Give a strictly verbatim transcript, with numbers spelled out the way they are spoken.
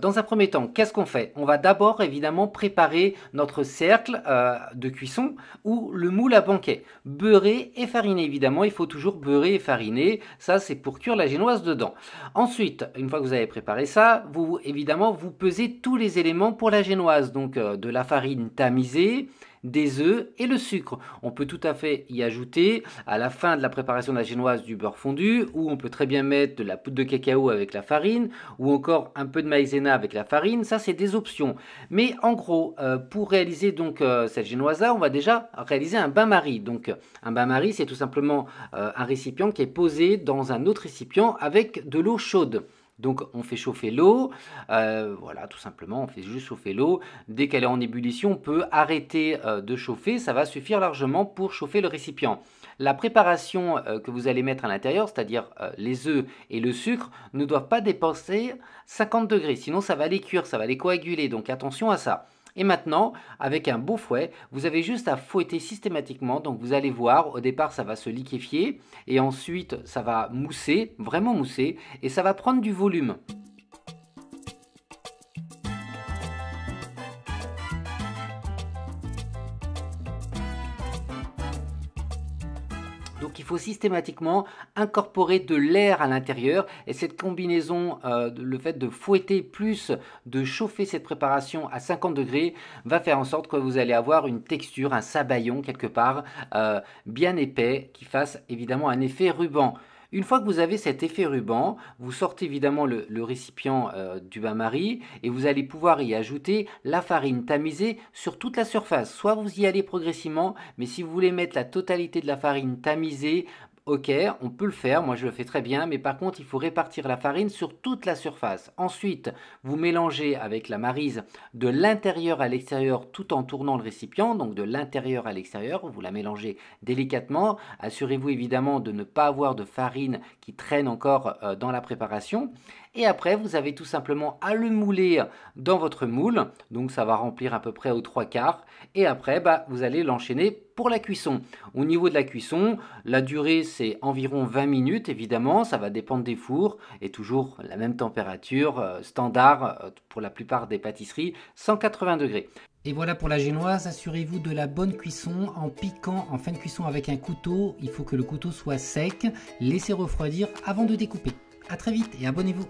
Dans un premier temps, qu'est-ce qu'on fait? On va d'abord évidemment préparer notre cercle euh, de cuisson ou le moule à banquet. Beurrer et fariner, évidemment, il faut toujours beurrer et fariner. Ça, c'est pour cuire la génoise dedans. Ensuite, une fois que vous avez préparé ça, vous évidemment, vous pesez tous les éléments pour la génoise. Donc euh, de la farine tamisée, des œufs et le sucre. On peut tout à fait y ajouter à la fin de la préparation de la génoise du beurre fondu, ou on peut très bien mettre de la poudre de cacao avec la farine, ou encore un peu de maïzena avec la farine. Ça, c'est des options, mais en gros euh, pour réaliser donc euh, cette génoise là, on va déjà réaliser un bain-marie. Donc un bain-marie, c'est tout simplement euh, un récipient qui est posé dans un autre récipient avec de l'eau chaude. Donc on fait chauffer l'eau, euh, voilà, tout simplement, on fait juste chauffer l'eau. Dès qu'elle est en ébullition, on peut arrêter euh, de chauffer, ça va suffire largement pour chauffer le récipient. La préparation euh, que vous allez mettre à l'intérieur, c'est-à-dire euh, les œufs et le sucre, ne doivent pas dépasser cinquante degrés, sinon ça va les cuire, ça va les coaguler, donc attention à ça. Et maintenant, avec un beau fouet, vous avez juste à fouetter systématiquement. Donc vous allez voir, au départ ça va se liquéfier et ensuite ça va mousser, vraiment mousser, et ça va prendre du volume. Donc il faut systématiquement incorporer de l'air à l'intérieur, et cette combinaison, euh, le fait de fouetter plus de chauffer cette préparation à cinquante degrés, va faire en sorte que vous allez avoir une texture, un sabayon quelque part, euh, bien épais, qui fasse évidemment un effet ruban. Une fois que vous avez cet effet ruban, vous sortez évidemment le, le récipient euh, du bain-marie, et vous allez pouvoir y ajouter la farine tamisée sur toute la surface. Soit vous y allez progressivement, mais si vous voulez mettre la totalité de la farine tamisée, ok, on peut le faire, moi je le fais très bien, mais par contre il faut répartir la farine sur toute la surface. Ensuite, vous mélangez avec la maryse de l'intérieur à l'extérieur tout en tournant le récipient, donc de l'intérieur à l'extérieur, vous la mélangez délicatement. Assurez-vous évidemment de ne pas avoir de farine qui traîne encore dans la préparation. Et après, vous avez tout simplement à le mouler dans votre moule, donc ça va remplir à peu près aux trois quarts. Et après, bah, vous allez l'enchaîner pour la cuisson. Au niveau de la cuisson, la durée c'est environ vingt minutes évidemment, ça va dépendre des fours, et toujours la même température euh, standard euh, pour la plupart des pâtisseries, cent quatre-vingts degrés. Et voilà pour la génoise, assurez-vous de la bonne cuisson en piquant en fin de cuisson avec un couteau. Il faut que le couteau soit sec, laissez refroidir avant de découper. A très vite et abonnez-vous.